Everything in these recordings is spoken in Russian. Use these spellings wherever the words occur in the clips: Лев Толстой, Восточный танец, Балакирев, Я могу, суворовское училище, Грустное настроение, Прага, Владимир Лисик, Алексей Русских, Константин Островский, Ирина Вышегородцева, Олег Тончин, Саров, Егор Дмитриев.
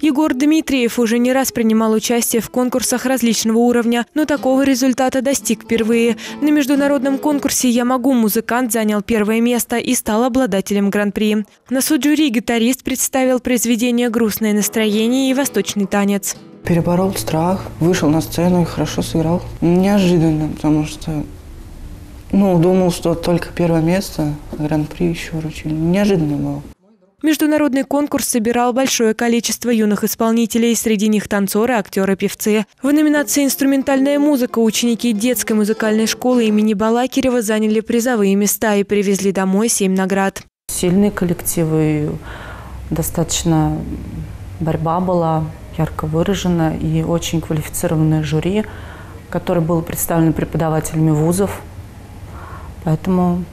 Егор Дмитриев уже не раз принимал участие в конкурсах различного уровня, но такого результата достиг впервые. На международном конкурсе «Я могу» музыкант занял первое место и стал обладателем гран-при. На суд жюри гитарист представил произведения «Грустное настроение» и «Восточный танец». Переборол страх, вышел на сцену и хорошо сыграл. Неожиданно, потому что думал, что только первое место, гран-при еще вручили. Неожиданно было. Международный конкурс собирал большое количество юных исполнителей, среди них танцоры, актеры, певцы. В номинации «Инструментальная музыка» ученики детской музыкальной школы имени Балакирева заняли призовые места и привезли домой 7 наград. Сильные коллективы, достаточно борьба была ярко выражена, и очень квалифицированное жюри, которое было представлено преподавателями вузов, поэтому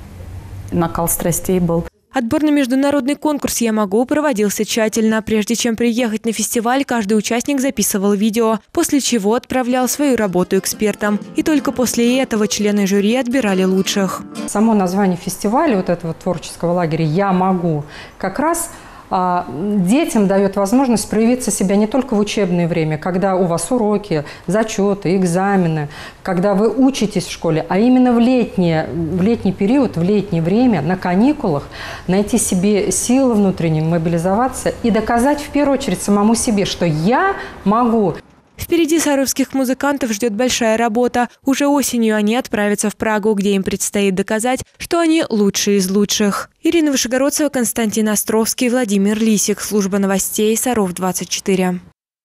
накал страстей был. Отбор на международный конкурс «Я могу» проводился тщательно. Прежде чем приехать на фестиваль, каждый участник записывал видео, после чего отправлял свою работу экспертам. И только после этого члены жюри отбирали лучших. Само название фестиваля, вот этого творческого лагеря «Я могу», как раз детям дает возможность проявиться себя не только в учебное время, когда у вас уроки, зачеты, экзамены, когда вы учитесь в школе, а именно в летний период, в летнее время, на каникулах, найти себе силы внутренние, мобилизоваться и доказать в первую очередь самому себе, что я могу. Впереди саровских музыкантов ждет большая работа. Уже осенью они отправятся в Прагу, где им предстоит доказать, что они лучшие из лучших. Ирина Вышегородцева, Константин Островский, Владимир Лисик. Служба новостей Саров 24.